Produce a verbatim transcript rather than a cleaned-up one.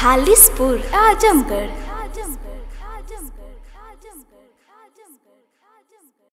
Khalispur Azamgarh.